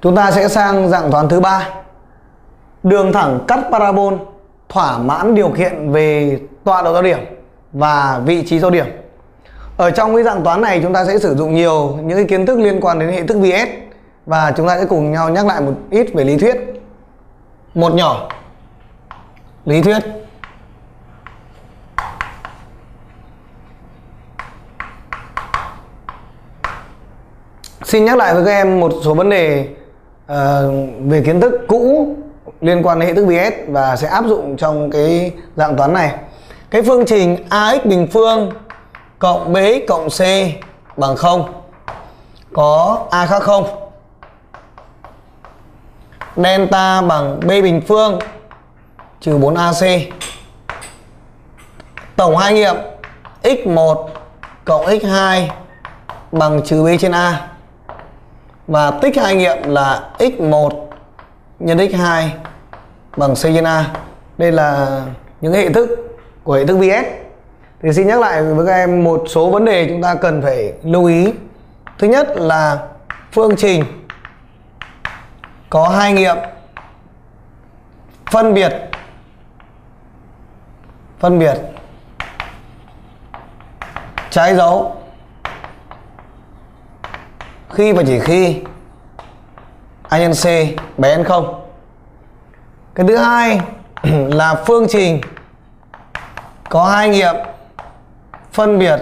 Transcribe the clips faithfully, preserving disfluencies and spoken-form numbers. Chúng ta sẽ sang dạng toán thứ ba. Đường thẳng cắt parabol thỏa mãn điều kiện về tọa độ giao điểm và vị trí giao điểm. Ở trong cái dạng toán này chúng ta sẽ sử dụng nhiều những cái kiến thức liên quan đến hệ thức Viète, và chúng ta sẽ cùng nhau nhắc lại một ít về lý thuyết. Một nhỏ. Lý thuyết. Xin nhắc lại với các em một số vấn đề uh, về kiến thức cũ liên quan đến hệ thức Viète và sẽ áp dụng trong cái dạng toán này. Cái phương trình a x bình phương cộng bx cộng c bằng không có a khác không, delta bằng b bình phương trừ bốn a c. Tổng hai nghiệm x một cộng x hai bằng trừ b trên a, và tích hai nghiệm là x một nhân x hai bằng c trên a. Đây là những hệ thức của hệ thức Viète. Thì xin nhắc lại với các em một số vấn đề chúng ta cần phải lưu ý. Thứ nhất là phương trình có hai nghiệm phân biệt phân biệt trái dấu khi và chỉ khi a nhân c bé hơn không. Cái thứ hai là phương trình có hai nghiệm phân biệt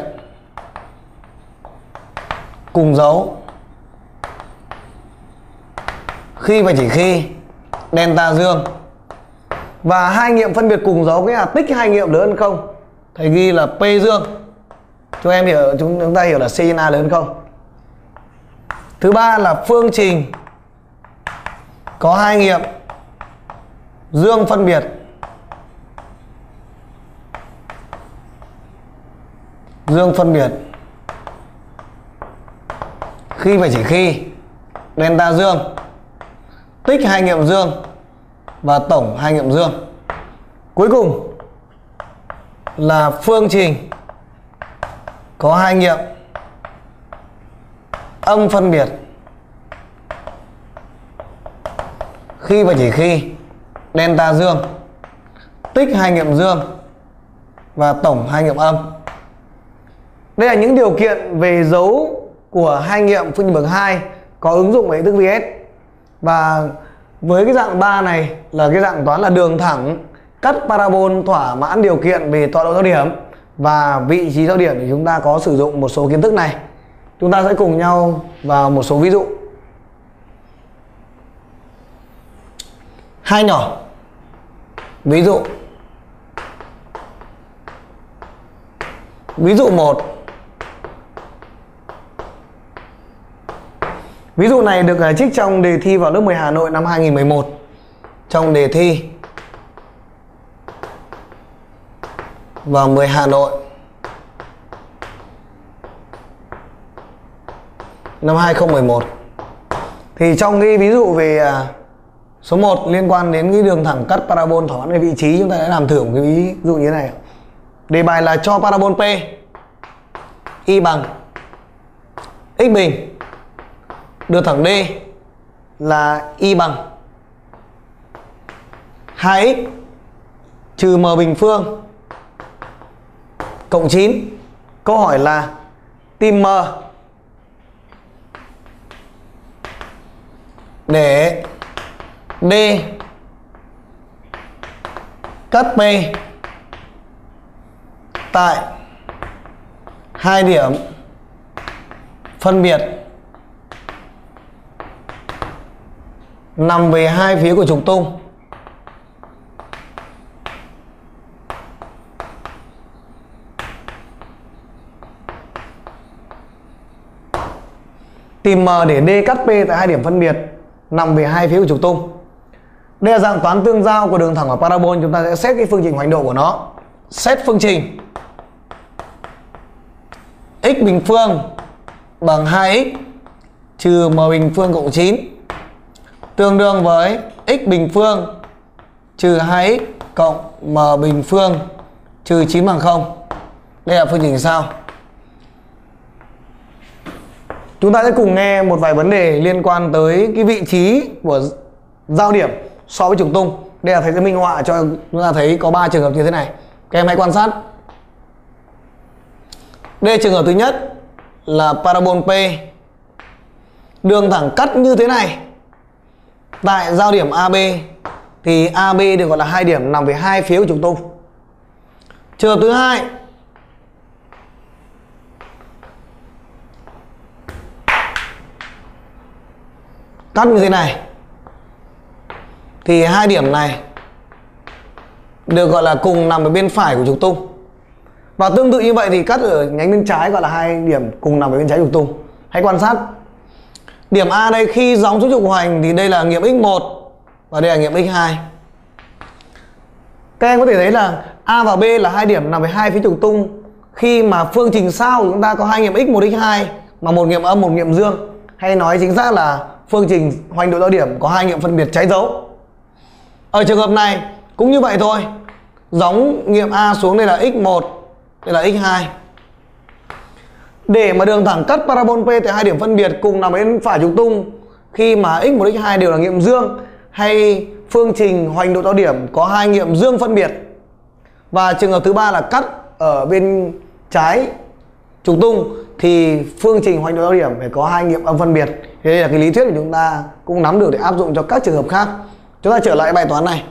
cùng dấu khi và chỉ khi delta dương, và hai nghiệm phân biệt cùng dấu nghĩa là tích hai nghiệm lớn hơn không, thầy ghi là p dương. Chúng em hiểu, chúng ta hiểu là c trên a lớn hơn không. Thứ ba là phương trình có hai nghiệm dương phân biệt dương phân biệt khi và chỉ khi delta dương, tích hai nghiệm dương và tổng hai nghiệm dương. Cuối cùng là phương trình có hai nghiệm âm phân biệt khi và chỉ khi delta dương, tích hai nghiệm dương và tổng hai nghiệm âm. Đây là những điều kiện về dấu của hai nghiệm phương trình bậc hai có ứng dụng với hệ thức Viète. Và với cái dạng ba này là cái dạng toán là đường thẳng cắt parabol thỏa mãn điều kiện về tọa độ giao điểm và vị trí giao điểm, thì chúng ta có sử dụng một số kiến thức này. Chúng ta sẽ cùng nhau vào một số ví dụ. Hai nhỏ. Ví dụ. Ví dụ một. Ví dụ này được trích trong đề thi vào lớp mười Hà Nội năm hai nghìn không trăm mười một. Trong đề thi vào mười Hà Nội năm hai nghìn không trăm mười một. Thì trong cái ví dụ về số một liên quan đến cái đường thẳng cắt parabol thỏa mãn về vị trí, chúng ta đã làm thử một cái ví dụ như thế này. Đề bài là cho parabol P y bằng x bình, đường thẳng D là y bằng hai x trừ m bình phương cộng chín. Câu hỏi là tìm m để D cắt P tại hai điểm phân biệt nằm về hai phía của trục tung. Tìm M để D cắt P tại hai điểm phân biệt nằm về hai phía của trục tung. Đây là dạng toán tương giao của đường thẳng và parabol. Chúng ta sẽ xét cái phương trình hoành độ của nó. Xét phương trình x bình phương bằng hai x trừ m bình phương cộng chín tương đương với x bình phương trừ hai x cộng m bình phương trừ chín bằng không. Đây là phương trình sao? Chúng ta sẽ cùng nghe một vài vấn đề liên quan tới cái vị trí của giao điểm so với trục tung. Đây là thầy sẽ minh họa cho chúng ta thấy có ba trường hợp như thế này. Các em hãy quan sát. Đây, trường hợp thứ nhất là parabol P, đường thẳng cắt như thế này tại giao điểm a bê, thì a bê được gọi là hai điểm nằm về hai phía của trục tung. Trường hợp thứ hai, cắt như thế này thì hai điểm này được gọi là cùng nằm ở bên phải của trục tung. Và tương tự như vậy thì cắt ở nhánh bên trái gọi là hai điểm cùng nằm ở bên trái trục tung. Hãy quan sát. Điểm A đây khi gióng xuống trục hoành thì đây là nghiệm x một và đây là nghiệm x hai. Các em có thể thấy là A và B là hai điểm nằm về hai phía trục tung. Khi mà phương trình sao của chúng ta có hai nghiệm x một, x hai mà một nghiệm âm, một nghiệm dương. Hay nói chính xác là phương trình hoành độ giao điểm có hai nghiệm phân biệt trái dấu. Ở trường hợp này cũng như vậy thôi. Gióng nghiệm A xuống đây là x một, đây là x hai. Để mà đường thẳng cắt parabol P tại hai điểm phân biệt cùng nằm bên phải trục tung, khi mà x một, x hai đều là nghiệm dương, hay phương trình hoành độ giao điểm có hai nghiệm dương phân biệt. Và trường hợp thứ ba là cắt ở bên trái trục tung thì phương trình hoành độ giao điểm phải có hai nghiệm âm phân biệt. Thế đây là cái lý thuyết của chúng ta cũng nắm được để áp dụng cho các trường hợp khác. Chúng ta trở lại bài toán này.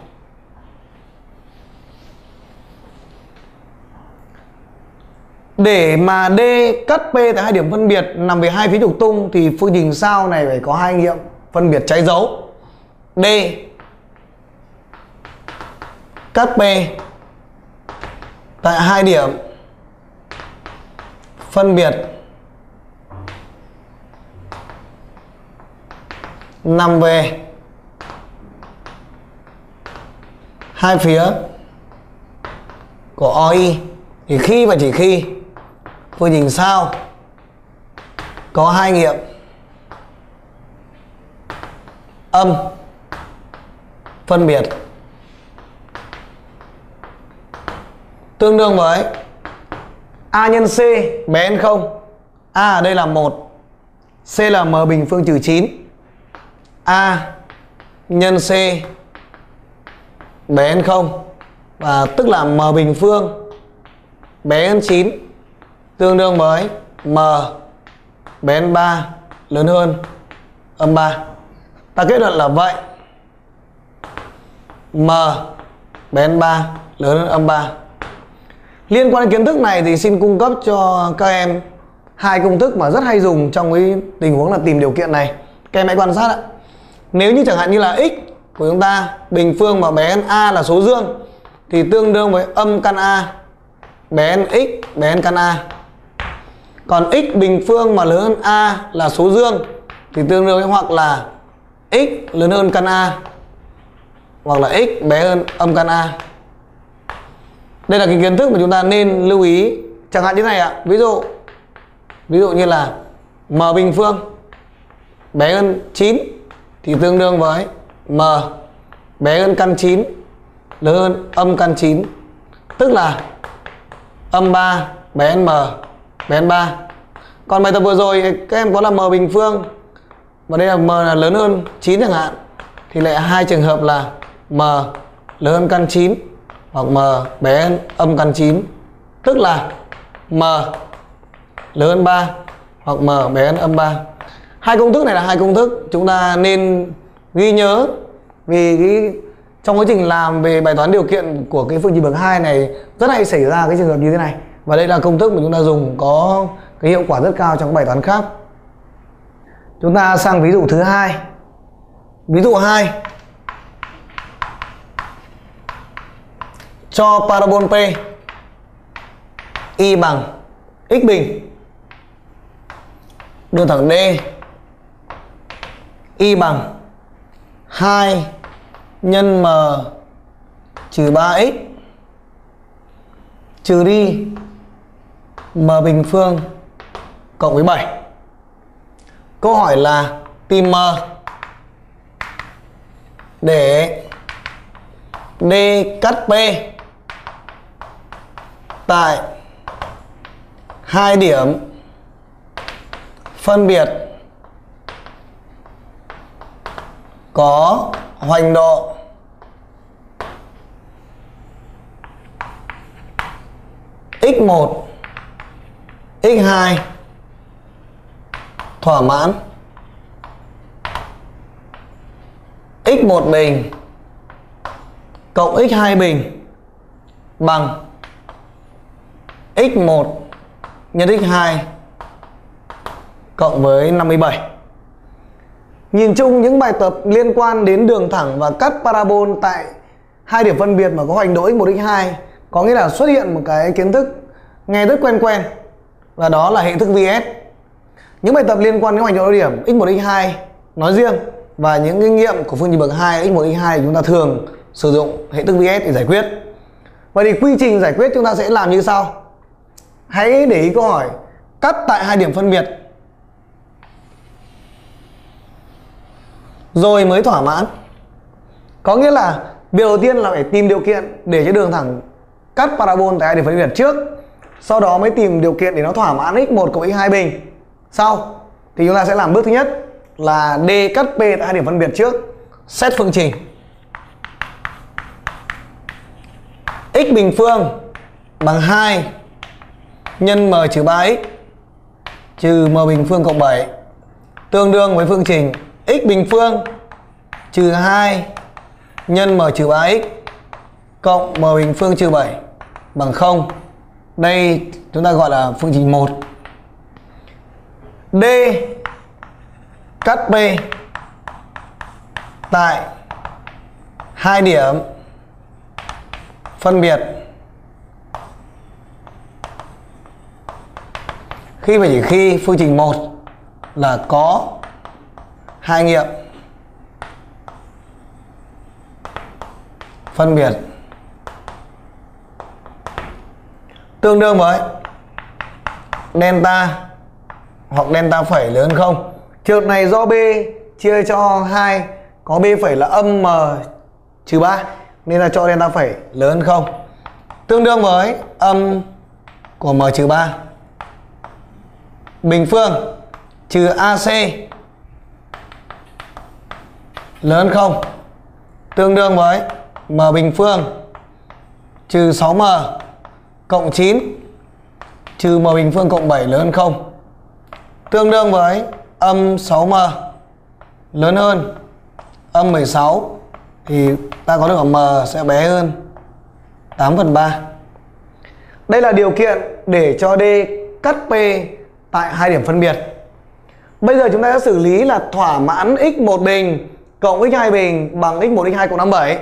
Để mà D cắt P tại hai điểm phân biệt nằm về hai phía trục tung thì phương trình sao này phải có hai nghiệm phân biệt trái dấu. D cắt P tại hai điểm phân biệt nằm về hai phía của o i, thì khi và chỉ khi phương trình sao có hai nghiệm âm phân biệt, tương đương với A nhân C bé hơn không. A ở đây là một, C là M bình phương trừ chín. A nhân C bé hơn không, và tức là M bình phương bé hơn chín tương đương với M bé hơn ba lớn hơn âm ba. Ta kết luận là vậy, M bé hơn ba lớn hơn âm ba. Liên quan đến kiến thức này thì xin cung cấp cho các em hai công thức mà rất hay dùng trong cái tình huống là tìm điều kiện này. Các em hãy quan sát ạ. Nếu như chẳng hạn như là x của chúng ta bình phương mà bé hơn A là số dương thì tương đương với âm căn A bé hơn x bé hơn căn A. Còn x bình phương mà lớn hơn A là số dương thì tương đương với hoặc là x lớn hơn căn A hoặc là x bé hơn âm căn A. Đây là cái kiến thức mà chúng ta nên lưu ý. Chẳng hạn như thế này ạ. Ví dụ Ví dụ như là M bình phương bé hơn chín thì tương đương với M bé hơn căn chín lớn hơn âm căn chín, tức là âm ba bé hơn M bé hơn ba. Còn bài tập vừa rồi các em có là M bình phương và đây là M là lớn hơn chín chẳng hạn, thì lại hai trường hợp là M lớn hơn căn chín hoặc M bé hơn âm căn chín, tức là M lớn hơn ba hoặc M bé hơn âm ba. Hai công thức này là hai công thức chúng ta nên ghi nhớ, vì cái, trong quá trình làm về bài toán điều kiện của cái phương trình bậc hai này rất hay xảy ra cái trường hợp như thế này. Và đây là công thức mà chúng ta dùng có cái hiệu quả rất cao trong các bài toán khác. Chúng ta sang ví dụ thứ hai. Ví dụ hai, cho parabol P y bằng x bình, đường thẳng D y bằng hai nhân M trừ ba x trừ đi M bình phương cộng với bảy. Câu hỏi là tìm M để D cắt P tại hai điểm phân biệt có hoành độ ích một, ích hai thỏa mãn ích một bình cộng ích hai bình bằng ích một nhân ích hai cộng với năm mươi bảy. Nhìn chung những bài tập liên quan đến đường thẳng và cắt parabol tại hai điểm phân biệt mà có hoành độ ích một, ích hai có nghĩa là xuất hiện một cái kiến thức nghe rất quen quen và đó là hệ thức Viète. Những bài tập liên quan đến hoành độ đôi điểm ích một, ích hai nói riêng và những kinh nghiệm của phương trình bậc hai ích một, ích hai chúng ta thường sử dụng hệ thức Viète để giải quyết. Vậy thì quy trình giải quyết chúng ta sẽ làm như sau. Hãy để ý câu hỏi cắt tại hai điểm phân biệt rồi mới thỏa mãn. Có nghĩa là việc đầu tiên là phải tìm điều kiện để cho đường thẳng cắt parabol tại hai điểm phân biệt trước, sau đó mới tìm điều kiện để nó thỏa mãn ích một cộng ích hai bình. Sau thì chúng ta sẽ làm bước thứ nhất là D cắt P tại hai điểm phân biệt trước. Xét phương trình x bình phương bằng hai nhân m trừ ba x trừ m bình phương cộng bảy tương đương với phương trình x bình phương trừ hai nhân m trừ ba x cộng m bình phương trừ bảy bằng không. Đây chúng ta gọi là phương trình một. D cắt P tại hai điểm phân biệt. Khi và chỉ khi phương trình một là có hai nghiệm phân biệt tương đương với delta hoặc delta phẩy lớn hơn không. Trường hợp này do B chia cho hai có B phẩy là âm m trừ ba nên là cho delta phẩy lớn hơn không tương đương với âm của m trừ ba bình phương trừ a xê lớn không tương đương với m bình phương trừ sáu m cộng chín trừ m bình phương cộng bảy lớn không tương đương với âm sáu m lớn hơn âm mười sáu thì ta có được m sẽ bé hơn tám phần ba. Đây là điều kiện để cho D cắt P tại hai điểm phân biệt. Bây giờ chúng ta sẽ xử lý là thỏa mãn ích một bình cộng ích hai bình bằng ích một, ích hai cộng năm mươi bảy.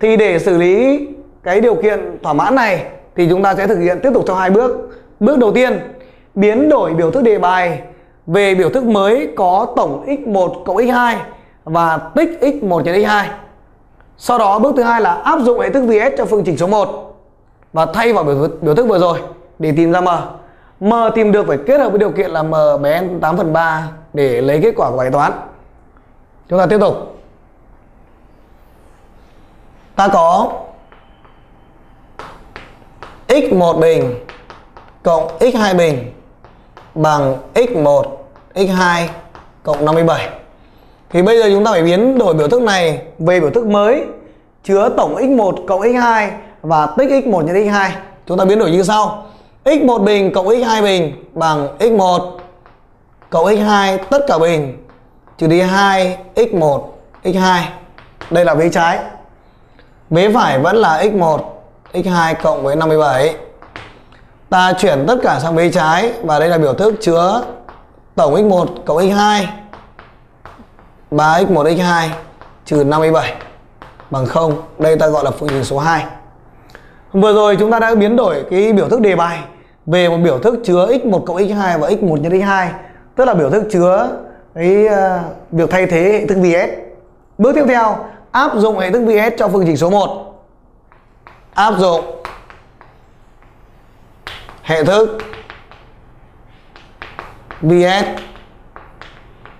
Thì để xử lý cái điều kiện thỏa mãn này thì chúng ta sẽ thực hiện tiếp tục theo hai bước. Bước đầu tiên, biến đổi biểu thức đề bài về biểu thức mới có tổng ích một cộng ích hai và tích ích một nhân ích hai. Sau đó bước thứ hai là áp dụng hệ thức Viète cho phương trình số một và thay vào biểu, biểu thức vừa rồi để tìm ra m. M tìm được phải kết hợp với điều kiện là m bé tám phần ba để lấy kết quả của bài toán. Chúng ta tiếp tục. Ta có ích một bình cộng ích hai bình bằng ích một, ích hai cộng năm mươi bảy. Thì bây giờ chúng ta phải biến đổi biểu thức này về biểu thức mới chứa tổng ích một cộng ích hai và tích ích một nhân ích hai. Chúng ta biến đổi như sau. ích một bình cộng ích hai bình bằng ích một cộng ích hai tất cả bình trừ đi hai ích một, ích hai. Đây là vế trái. Vế phải vẫn là ích một, ích hai cộng với năm mươi bảy. Ta chuyển tất cả sang vế trái và đây là biểu thức chứa tổng ích một cộng ích hai ba ích một, ích hai trừ năm mươi bảy bằng không. Đây ta gọi là phương trình số hai. Vừa rồi chúng ta đã biến đổi cái biểu thức đề bài về một biểu thức chứa ích một cộng ích hai và ích một nhân ích hai, tức là biểu thức chứa cái việc thay thế hệ thức Viète. Bước tiếp theo, áp dụng hệ thức Viète cho phương trình số một. Áp dụng hệ thức Viète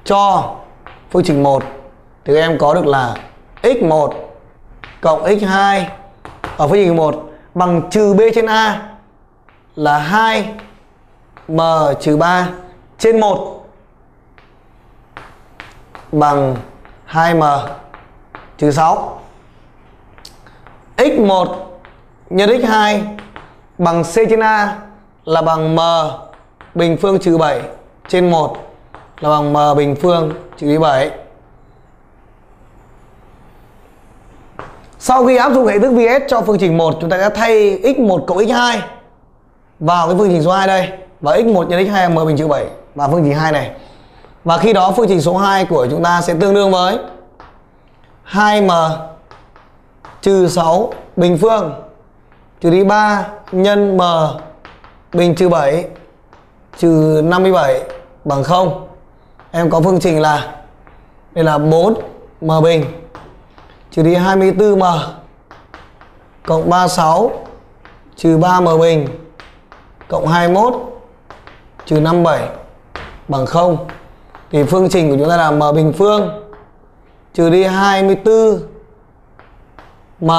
cho phương trình một thì em có được là ích một cộng ích hai ở phương trình một bằng trừ B trên A là hai m trừ ba trên một bằng hai m trừ sáu. x một nhân x hai bằng C trên A là bằng m bình phương trừ bảy trên một là bằng m bình phương trừ đi bảy. Sau khi áp dụng hệ thức Viète cho phương trình một, chúng ta đã thay x một cộng x hai vào cái phương trình số hai đây, và x một nhân x hai là m bình trừ bảy và phương trình hai này. Và khi đó phương trình số hai của chúng ta sẽ tương đương với hai m trừ sáu bình phương trừ đi ba nhân m bình trừ bảy trừ năm mươi bảy bằng không. Em có phương trình là đây là bốn m bình trừ đi hai mươi tư m cộng ba mươi sáu trừ ba m bình cộng hai mươi mốt trừ năm mươi bảy bằng không. Thì phương trình của chúng ta là m bình phương trừ đi hai mươi tư m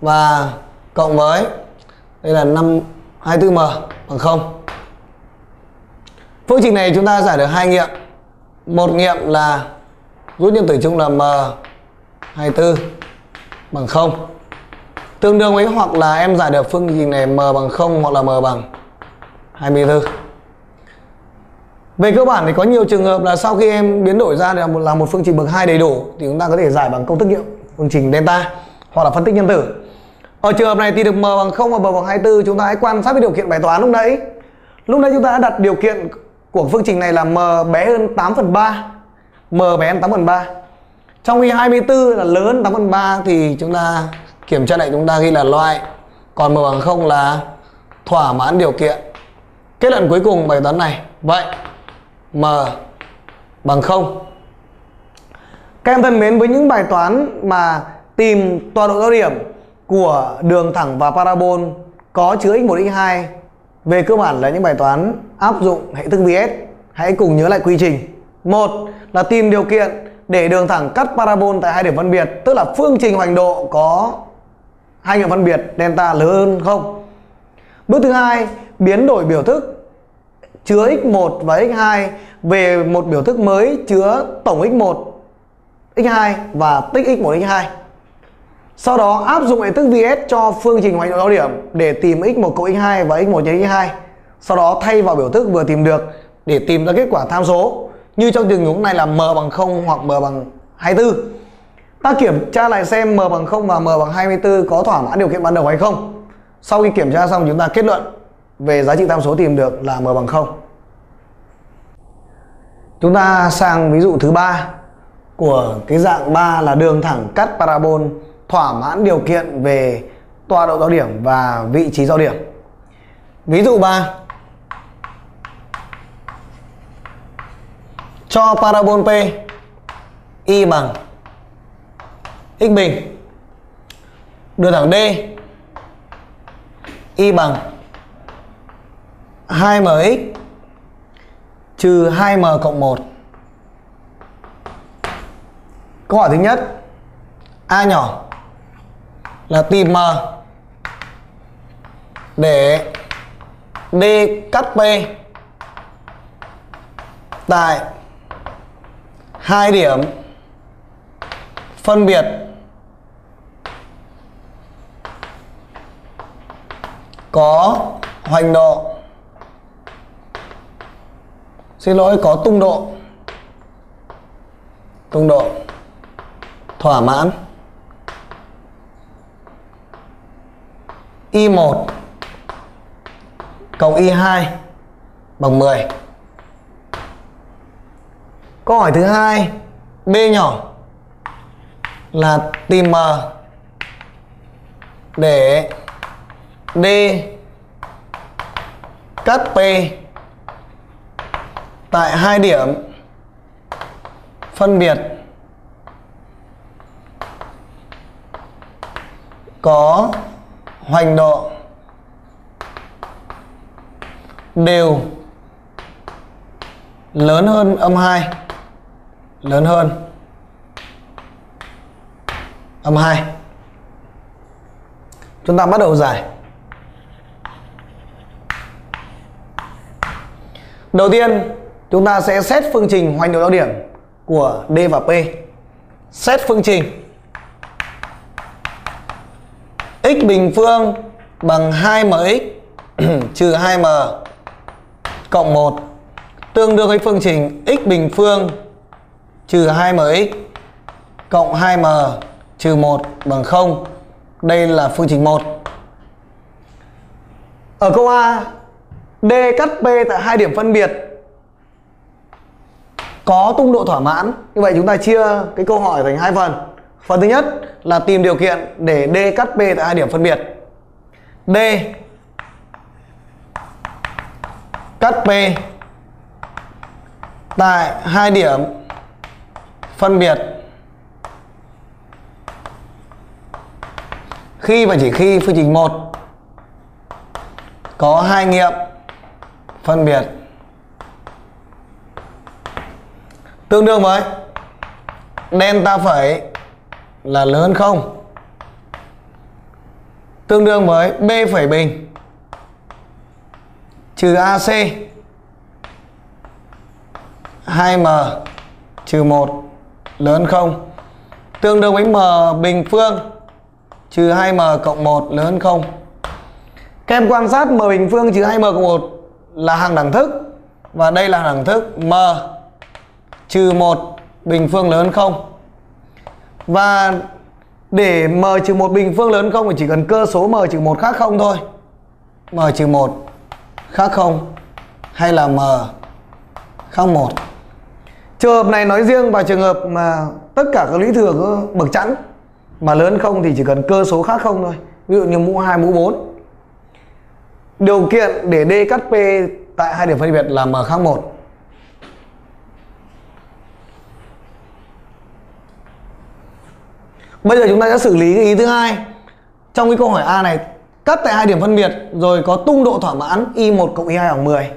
và cộng với đây là năm, hai mươi tư m bằng không. Phương trình này chúng ta giải được hai nghiệm. Một nghiệm là rút nhân tử chung là m hai mươi tư bằng không, tương đương với hoặc là em giải được phương trình này m bằng không hoặc là m bằng hai mươi tư. Về cơ bản thì có nhiều trường hợp là sau khi em biến đổi ra là một, là một phương trình bậc hai đầy đủ thì chúng ta có thể giải bằng công thức nghiệm phương trình delta hoặc là phân tích nhân tử. Ở trường hợp này thì được m bằng không và m bằng hai mươi tư, chúng ta hãy quan sát với điều kiện bài toán lúc nãy. Lúc nãy chúng ta đã đặt điều kiện của phương trình này là m bé hơn tám phần ba, m bé hơn tám phần ba. Trong khi hai mươi tư là lớn hơn tám phần ba thì chúng ta kiểm tra lại, chúng ta ghi là loại, còn m bằng không là thỏa mãn điều kiện. Kết luận cuối cùng bài toán này, vậy m bằng không. Các em thân mến, với những bài toán mà tìm tọa độ giao điểm của đường thẳng và parabol có chứa x một, x hai, về cơ bản là những bài toán áp dụng hệ thức Viète, hãy cùng nhớ lại quy trình. Một là tìm điều kiện để đường thẳng cắt parabol tại hai điểm phân biệt, tức là phương trình hoành độ có hai nghiệm phân biệt delta lớn hơn không. Bước thứ hai, biến đổi biểu thức chứa x một và x hai về một biểu thức mới chứa tổng x một, x hai và tích x một, x hai. Sau đó áp dụng hệ thức Viète cho phương trình hoành độ giao điểm để tìm x một cộng x hai và x một nhân x hai. Sau đó thay vào biểu thức vừa tìm được để tìm ra kết quả tham số, như trong tình huống này là m bằng không hoặc m bằng hai mươi tư. Ta kiểm tra lại xem m bằng không và m bằng hai mươi tư có thỏa mãn điều kiện ban đầu hay không. Sau khi kiểm tra xong, chúng ta kết luận về giá trị tham số tìm được là m bằng không. Chúng ta sang ví dụ thứ ba của cái dạng ba là đường thẳng cắt parabol thỏa mãn điều kiện về tọa độ giao điểm và vị trí giao điểm. Ví dụ ba, cho parabol P y bằng x bình, đường thẳng D y bằng hai m x trừ hai m cộng một. Câu hỏi thứ nhất, A nhỏ là tìm m để D cắt P tại hai điểm phân biệt có hoành độ, xin lỗi có tung độ, tung độ thỏa mãn y một cộng y hai bằng mười. Câu hỏi thứ hai, B nhỏ là tìm m để D cắt P tại hai điểm phân biệt có hoành độ đều lớn hơn âm hai, lớn hơn âm hai. Chúng ta bắt đầu giải. Đầu tiên, chúng ta sẽ xét phương trình hoành độ giao điểm của D và P. Xét phương trình x bình phương bằng hai mx trừ hai m cộng một tương đương với phương trình x bình phương trừ hai mx cộng hai m trừ một bằng không. Đây là phương trình một. Ở câu A, D cắt P tại hai điểm phân biệt có tung độ thỏa mãn. Như vậy chúng ta chia cái câu hỏi thành hai phần. Phần thứ nhất là tìm điều kiện để D cắt P tại hai điểm phân biệt. D cắt P tại hai điểm phân biệt khi và chỉ khi phương trình một có hai nghiệm phân biệt tương đương với delta phẩy là lớn hơn không, tương đương với B phẩy bình trừ a xê hai m trừ một lớn hơn không, tương đương với M bình phương trừ hai m cộng một lớn hơn không. Các em quan sát M bình phương trừ hai m cộng một là hàng đẳng thức, và đây là hàng đẳng thức M trừ một bình phương lớn hơn không. Và để M trừ một bình phương lớn hơn không thì chỉ cần cơ số M trừ một khác không thôi. M trừ một khác không hay là M khác một. Trường hợp này nói riêng, và trường hợp mà tất cả các lũy thừa bậc chẵn mà lớn hơn không thì chỉ cần cơ số khác không thôi. Ví dụ như mũ hai, mũ bốn. Điều kiện để D cắt P tại hai điểm phân biệt là M khác một. Bây giờ chúng ta sẽ xử lý cái ý thứ hai. Trong cái câu hỏi A này, cắt tại hai điểm phân biệt rồi có tung độ thỏa mãn y một cộng y hai bằng mười.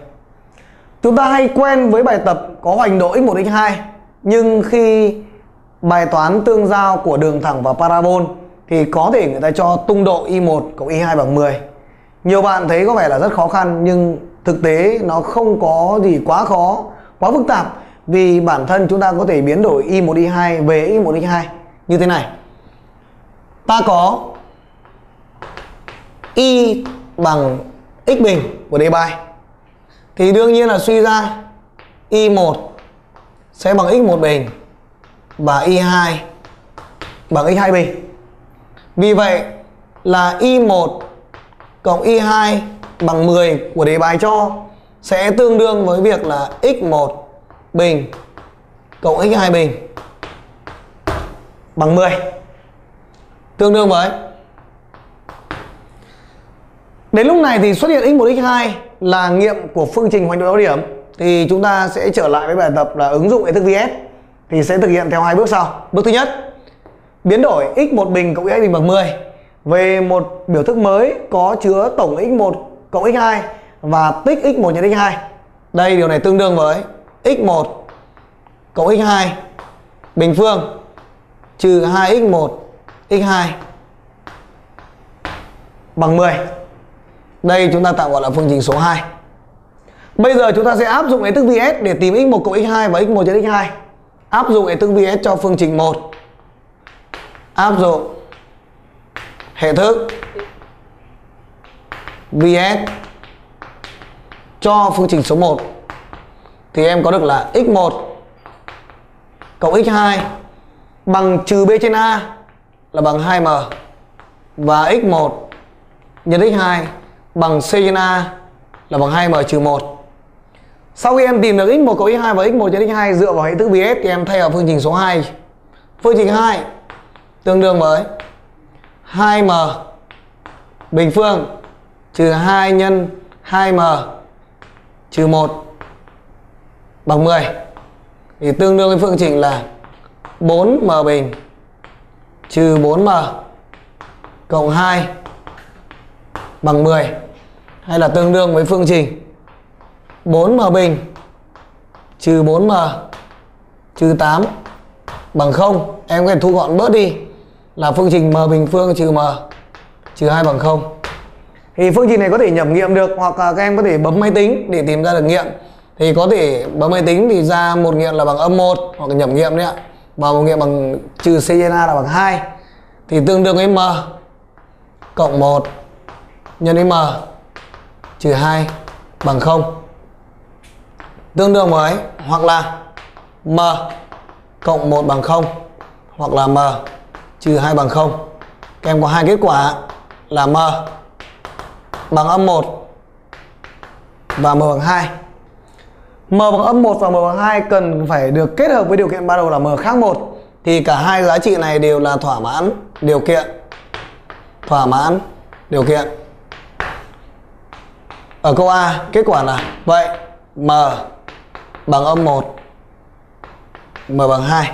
Chúng ta hay quen với bài tập có hoành độ x một x hai, nhưng khi bài toán tương giao của đường thẳng và parabol thì có thể người ta cho tung độ y một cộng y hai bằng mười. Nhiều bạn thấy có vẻ là rất khó khăn, nhưng thực tế nó không có gì quá khó, quá phức tạp, vì bản thân chúng ta có thể biến đổi y một y hai về x một x hai như thế này. Ta có y bằng x bình của đề bài thì đương nhiên là suy ra y một sẽ bằng x một bình và y hai bằng x hai bình. Vì vậy là y một cộng y hai bằng mười của đề bài cho sẽ tương đương với việc là x một bình cộng x hai bình bằng mười, tương đương với. Đến lúc này thì xuất hiện x một x hai là nghiệm của phương trình hoành độ đo điểm, thì chúng ta sẽ trở lại với bài tập là ứng dụng hệ thức Viète, thì sẽ thực hiện theo hai bước sau. Bước thứ nhất, biến đổi x một bình cộng x hai bình bằng mười về một biểu thức mới có chứa tổng x một cộng x hai và tích x một nhân x hai. Đây, điều này tương đương với x một cộng x hai bình phương trừ hai x một x hai bằng mười. Đây chúng ta tạm gọi là phương trình số hai. Bây giờ chúng ta sẽ áp dụng hệ thức Viète để tìm x một cộng x hai và x một trên x hai. Áp dụng hệ thức Viète cho phương trình một. Áp dụng hệ thức Viète cho phương trình số một thì em có được là x một cộng x hai bằng trừ b trên a là bằng hai m và x một nhân x hai bằng c trên a là bằng hai m trừ một. Sau khi em tìm được x một cộng x hai và x một nhân x hai dựa vào hệ thức Viète thì em thay vào phương trình số hai. Phương trình hai tương đương với hai m bình phương trừ hai nhân hai m trừ một bằng mười, thì tương đương với phương trình là bốn m bình trừ bốn m cộng hai bằng mười, hay là tương đương với phương trình bốn m bình trừ bốn m trừ tám bằng không. Em có thể thu gọn bớt đi là phương trình m bình phương trừ m trừ hai bằng không. Thì phương trình này có thể nhập nghiệm được, hoặc là các em có thể bấm máy tính để tìm ra được nghiệm. Thì có thể bằng máy tính thì ra một nghiệm là bằng âm một hoặc là nhẩm nghiệm đấy ạ, và một nghiệm bằng trừ C trên A là bằng hai, thì tương đương với M cộng một nhân với M trừ hai bằng không, tương đương với hoặc là M cộng một bằng không hoặc là M trừ hai bằng không. Các em có hai kết quả là M bằng âm một và M bằng hai. M bằng âm một và M bằng hai cần phải được kết hợp với điều kiện ban đầu là M khác một, thì cả hai giá trị này đều là thỏa mãn điều kiện thỏa mãn điều kiện. Ở câu A kết quả là vậy M bằng âm một, M bằng hai.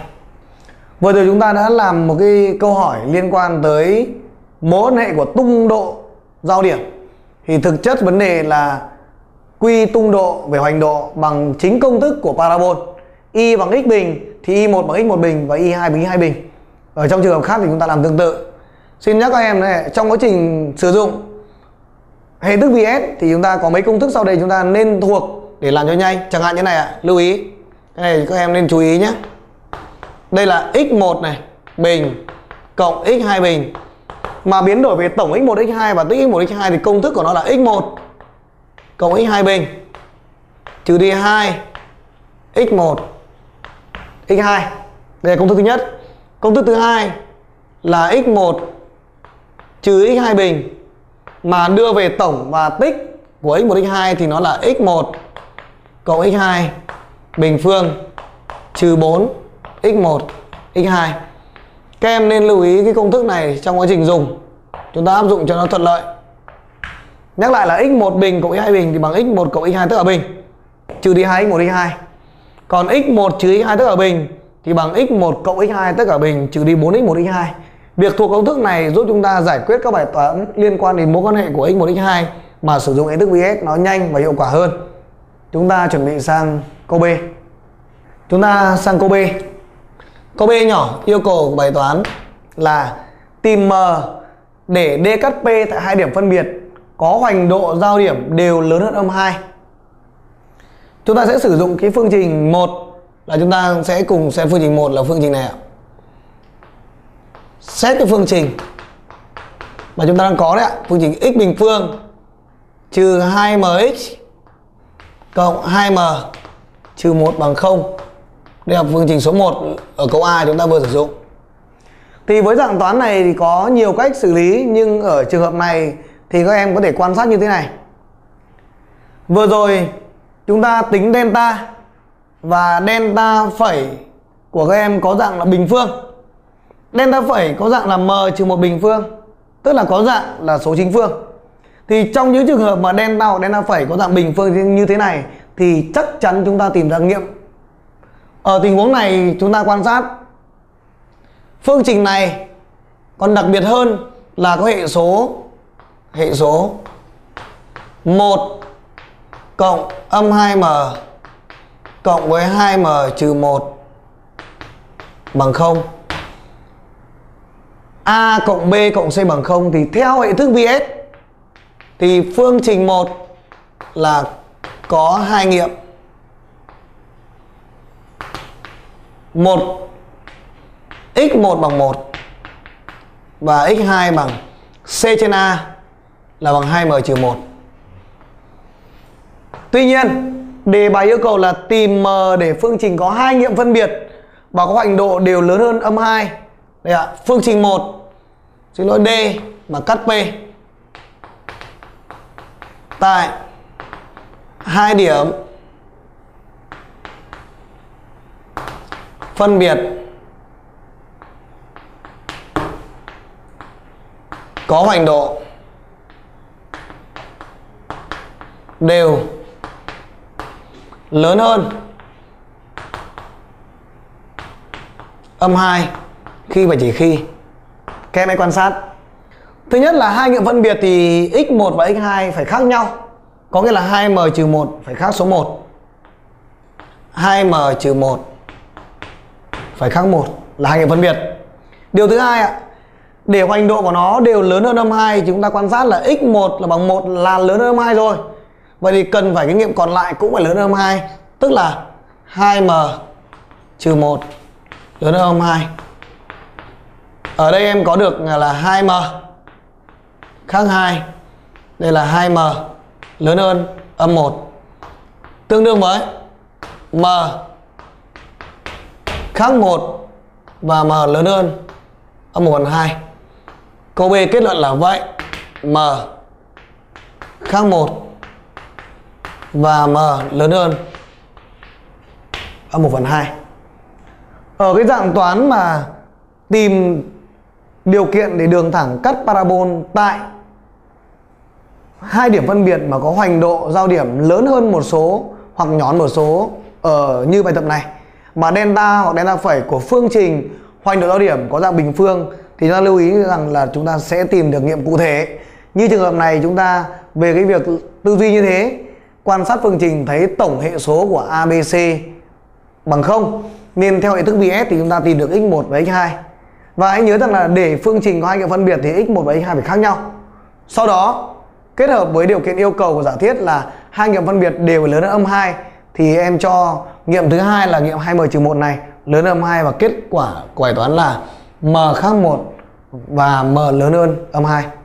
Vừa rồi chúng ta đã làm một cái câu hỏi liên quan tới mối quan hệ của tung độ giao điểm. Thì thực chất vấn đề là quy tung độ về hoành độ bằng chính công thức của parabol. Y bằng x bình thì y một bằng x một bình và y hai bằng y hai bình. Ở trong trường hợp khác thì chúng ta làm tương tự. Xin nhắc các em này, trong quá trình sử dụng hệ thức Viète thì chúng ta có mấy công thức sau đây chúng ta nên thuộc để làm cho nhanh. Chẳng hạn như này ạ, à, lưu ý. Cái này các em nên chú ý nhé. Đây là x một này bình cộng x hai bình. Mà biến đổi về tổng x một x hai và tích x một x hai thì công thức của nó là x một cộng x hai bình trừ đi hai x một x hai. Đây là công thức thứ nhất. Công thức thứ hai là x một trừ x hai bình, mà đưa về tổng và tích của x một x hai thì nó là x một cộng x hai bình phương trừ bốn x một x hai. Các em nên lưu ý cái công thức này trong quá trình dùng, chúng ta áp dụng cho nó thuận lợi. Nhắc lại là x một bình cộng x hai bình thì bằng x một cộng x hai tức ở bình trừ đi hai x một x hai. Còn x một trừ x hai tức ở bình thì bằng x một cộng x hai tức ở bình trừ đi bốn x một x hai. Việc thuộc công thức này giúp chúng ta giải quyết các bài toán liên quan đến mối quan hệ của x một x hai mà sử dụng hệ thức Viète nó nhanh và hiệu quả hơn. Chúng ta chuẩn bị sang câu B. Chúng ta sang câu B. Câu B nhỏ yêu cầu của bài toán là tìm M để D cắt P tại hai điểm phân biệt có hoành độ giao điểm đều lớn hơn âm hai. Chúng ta sẽ sử dụng cái phương trình một, là chúng ta sẽ cùng xem phương trình một là phương trình này ạ. Xét cái phương trình mà chúng ta đang có đấy ạ, phương trình x bình phương trừ hai mx cộng hai m trừ một bằng không. Đây là phương trình số một ở câu A chúng ta vừa sử dụng. Thì với dạng toán này thì có nhiều cách xử lý, nhưng ở trường hợp này thì các em có thể quan sát như thế này. Vừa rồi chúng ta tính delta, và delta phẩy của các em có dạng là bình phương. Delta phẩy có dạng là m trừ một bình phương, tức là có dạng là số chính phương. Thì trong những trường hợp mà delta hoặc delta phẩy có dạng bình phương như thế này thì chắc chắn chúng ta tìm ra nghiệm. Ở tình huống này chúng ta quan sát phương trình này, còn đặc biệt hơn là có hệ số hệ số một cộng âm hai m cộng với hai m trừ một bằng không. A cộng B cộng C bằng không, thì theo hệ thức Viète thì phương trình một là có hai nghiệm. một x một bằng một và x hai bằng C trên A là bằng hai m trừ một. Tuy nhiên đề bài yêu cầu là tìm M để phương trình có hai nghiệm phân biệt và có hoành độ đều lớn hơn âm hai. Đây ạ, phương trình một, xin lỗi D mà cắt P tại hai điểm phân biệt có hoành độ đều lớn hơn âm hai khi và chỉ khi. Các em hãy quan sát. Thứ nhất là hai nghiệm phân biệt thì x một và x hai phải khác nhau, có nghĩa là hai m trừ một phải khác số một, hai m trừ một phải khác một, là hai nghiệm phân biệt. Điều thứ hai ạ, để hoành độ của nó đều lớn hơn âm hai, chúng ta quan sát là x một là bằng một là lớn hơn âm hai rồi. Vậy thì cần phải cái nghiệm còn lại cũng phải lớn hơn hai, tức là hai m trừ một lớn hơn hai. Ở đây em có được là hai m khác hai. Đây là hai m lớn hơn âm một, tương đương với m khác một và m lớn hơn âm một phần hai. Câu B kết luận là vậy, m khác một và m lớn hơn âm một phần hai. Ở cái dạng toán mà tìm điều kiện để đường thẳng cắt parabol tại hai điểm phân biệt mà có hoành độ giao điểm lớn hơn một số hoặc nhỏ hơn một số ở như bài tập này, mà delta hoặc delta phẩy của phương trình hoành độ giao điểm có dạng bình phương, thì chúng ta lưu ý rằng là chúng ta sẽ tìm được nghiệm cụ thể. Như trường hợp này chúng ta về cái việc tư duy như thế, quan sát phương trình thấy tổng hệ số của a bê xê bằng không, nên theo hệ thức Viète thì chúng ta tìm được x một và x hai. Và hãy nhớ rằng là để phương trình có hai nghiệm phân biệt thì x một và x hai phải khác nhau. Sau đó kết hợp với điều kiện yêu cầu của giả thiết là hai nghiệm phân biệt đều lớn hơn âm hai, thì em cho nghiệm thứ hai là nghiệm hai m trừ một này lớn hơn âm hai, và kết quả của bài toán là m khác một và m lớn hơn âm hai.